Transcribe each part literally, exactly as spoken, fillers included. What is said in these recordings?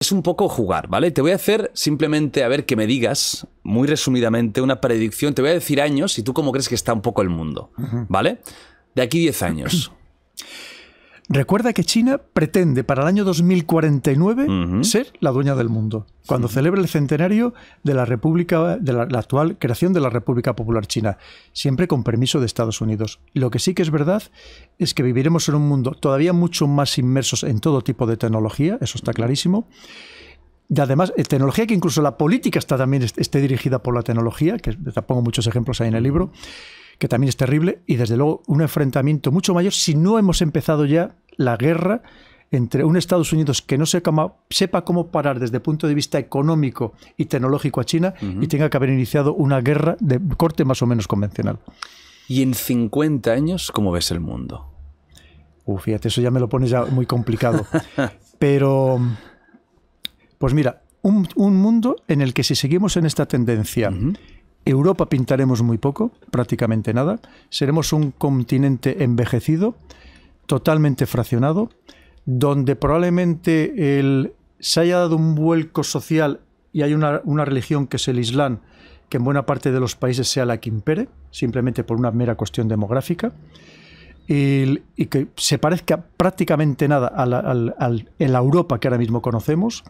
Es un poco jugar, ¿vale? Te voy a hacer simplemente a ver que me digas, muy resumidamente, una predicción. Te voy a decir años y tú cómo crees que está un poco el mundo, ¿vale? De aquí diez años. Recuerda que China pretende para el año dos mil cuarenta y nueve uh-huh. ser la dueña del mundo, cuando sí. celebre el centenario de la República, de la, la actual creación de la República Popular China, siempre con permiso de Estados Unidos. Lo que sí que es verdad es que viviremos en un mundo todavía mucho más inmersos en todo tipo de tecnología, eso está clarísimo. Y además, tecnología que incluso la política está también esté dirigida por la tecnología, que te pongo muchos ejemplos ahí en el libro, que también es terrible, y desde luego un enfrentamiento mucho mayor si no hemos empezado ya la guerra entre un Estados Unidos que no sepa cómo, sepa cómo parar desde el punto de vista económico y tecnológico a China uh-huh. y tenga que haber iniciado una guerra de corte más o menos convencional. ¿Y en cincuenta años cómo ves el mundo? Uh, fíjate, eso ya me lo pones ya muy complicado. Pero, pues mira, un, un mundo en el que si seguimos en esta tendencia... Uh-huh. Europa pintaremos muy poco, prácticamente nada. Seremos un continente envejecido, totalmente fraccionado, donde probablemente el, se haya dado un vuelco social y hay una, una religión que es el Islam, que en buena parte de los países sea la que impere, simplemente por una mera cuestión demográfica, y, y que se parezca prácticamente nada a la, a la, a la Europa que ahora mismo conocemos,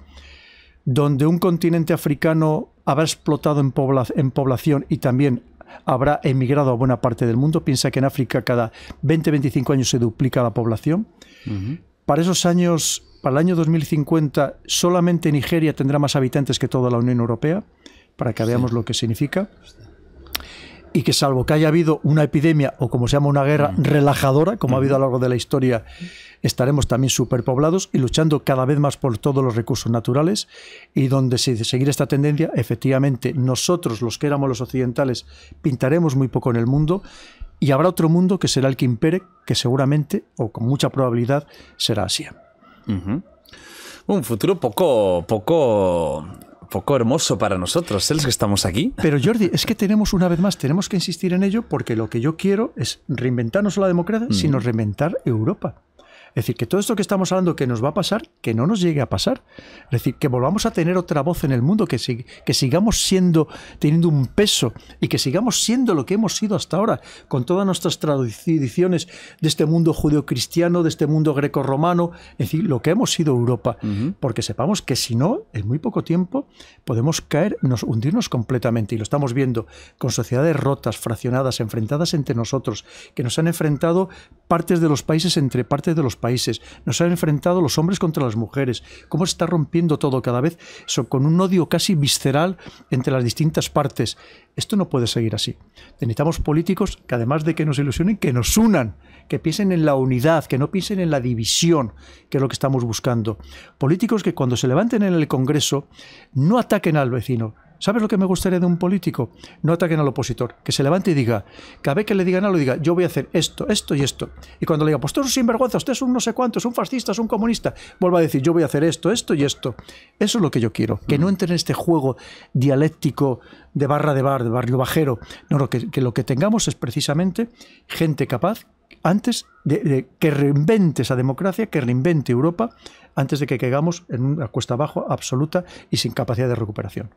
donde un continente africano habrá explotado en, pobla en población y también habrá emigrado a buena parte del mundo. Piensa que en África cada veinte a veinticinco años se duplica la población. Uh-huh. Para esos años, para el año dos mil cincuenta, solamente Nigeria tendrá más habitantes que toda la Unión Europea, para que veamos sí. lo que significa. Y que salvo que haya habido una epidemia o como se llama una guerra uh-huh. relajadora, como uh-huh. ha habido a lo largo de la historia, estaremos también superpoblados y luchando cada vez más por todos los recursos naturales, y donde si seguir esta tendencia, efectivamente nosotros, los que éramos los occidentales, pintaremos muy poco en el mundo, y habrá otro mundo que será el que impere, que seguramente, o con mucha probabilidad, será Asia. Uh-huh. Un futuro poco... poco... poco hermoso para nosotros, los que estamos aquí. Pero Jordi, es que tenemos una vez más, tenemos que insistir en ello, porque lo que yo quiero es reinventar no solo la democracia, mm. sino reinventar Europa. Es decir, que todo esto que estamos hablando que nos va a pasar, que no nos llegue a pasar. Es decir, que volvamos a tener otra voz en el mundo, que, sig que sigamos siendo, teniendo un peso, y que sigamos siendo lo que hemos sido hasta ahora, con todas nuestras tradiciones de este mundo judeocristiano, de este mundo grecorromano, es decir, lo que hemos sido Europa. Uh-huh. Porque sepamos que si no, en muy poco tiempo podemos caer, nos, hundirnos completamente, y lo estamos viendo con sociedades rotas, fraccionadas, enfrentadas entre nosotros, que nos han enfrentado partes de los países entre partes de los países, nos han enfrentado los hombres contra las mujeres, cómo se está rompiendo todo cada vez, eso, con un odio casi visceral entre las distintas partes. Esto no puede seguir así. Necesitamos políticos que, además de que nos ilusionen, que nos unan, que piensen en la unidad, que no piensen en la división, que es lo que estamos buscando. Políticos que cuando se levanten en el Congreso no ataquen al vecino. ¿Sabes lo que me gustaría de un político? No ataquen al opositor, que se levante y diga, cada vez que le digan algo, diga, yo voy a hacer esto, esto y esto. Y cuando le diga, pues tú eres un sinvergüenza, usted es un no sé cuánto, es un fascista, es un comunista, vuelva a decir, yo voy a hacer esto, esto y esto. Eso es lo que yo quiero, que no entre en este juego dialéctico de barra de bar, de barrio bajero. No, no, que, que lo que tengamos es precisamente gente capaz, antes de, de que reinvente esa democracia, que reinvente Europa, antes de que caigamos en una cuesta abajo absoluta y sin capacidad de recuperación.